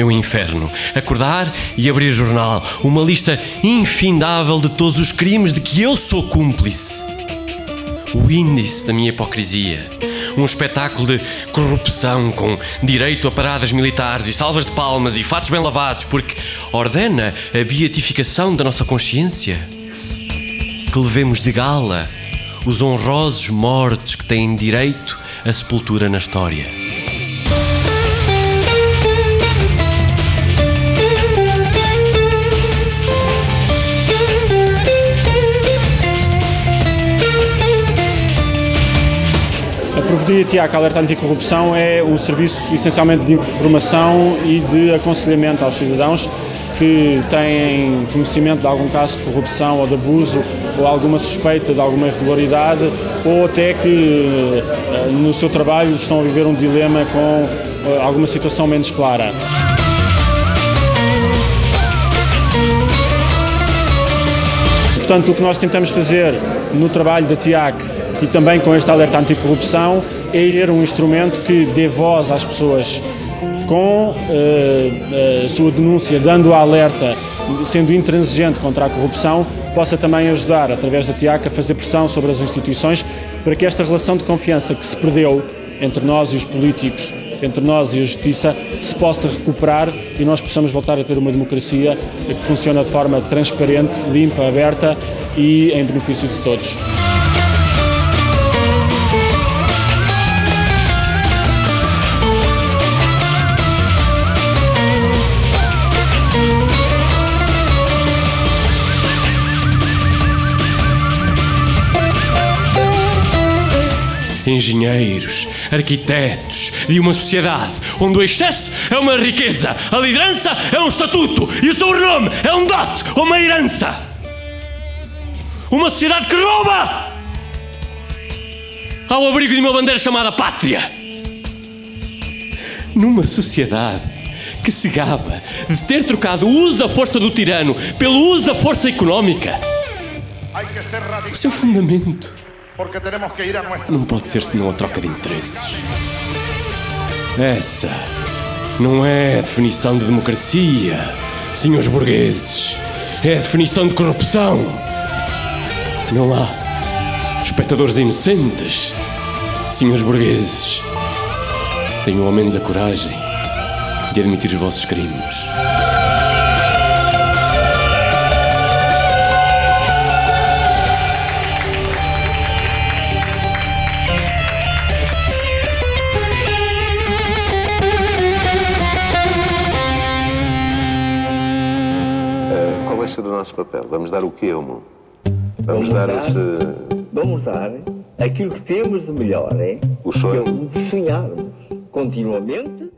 meu inferno. Acordar e abrir jornal. Uma lista infindável de todos os crimes de que eu sou cúmplice. O índice da minha hipocrisia. Um espetáculo de corrupção com direito a paradas militares e salvas de palmas e fatos bem lavados, porque ordena a beatificação da nossa consciência. Que levemos de gala os honrosos mortos que têm direito à sepultura na história. A Provedoria TIAC Alerta Anticorrupção é um serviço essencialmente de informação e de aconselhamento aos cidadãos que têm conhecimento de algum caso de corrupção ou de abuso ou alguma suspeita de alguma irregularidade, ou até que no seu trabalho estão a viver um dilema com alguma situação menos clara. Portanto, o que nós tentamos fazer no trabalho da TIAC e também com este alerta anticorrupção é ir um instrumento que dê voz às pessoas com a sua denúncia, dando alerta, sendo intransigente contra a corrupção, possa também ajudar, através da TIAC, a fazer pressão sobre as instituições para que esta relação de confiança que se perdeu entre nós e os políticos, entre nós e a justiça, se possa recuperar e nós possamos voltar a ter uma democracia que funciona de forma transparente, limpa, aberta e em benefício de todos. Engenheiros, arquitetos de uma sociedade onde o excesso é uma riqueza, a liderança é um estatuto e o sobrenome é um dote ou uma herança. Uma sociedade que rouba ao abrigo de uma bandeira chamada pátria. Numa sociedade que se gaba de ter trocado o uso da força do tirano pelo uso da força económica. O seu fundamento não pode ser senão a troca de interesses. Essa não é a definição de democracia, senhores burgueses. É a definição de corrupção. Não há espectadores inocentes, senhores burgueses. Tenham ao menos a coragem de admitir os vossos crimes. Qual vai ser o nosso papel? Vamos dar o quê ao mundo? Vamos dar aquilo que temos de melhor, hein? O sonho. De sonharmos continuamente.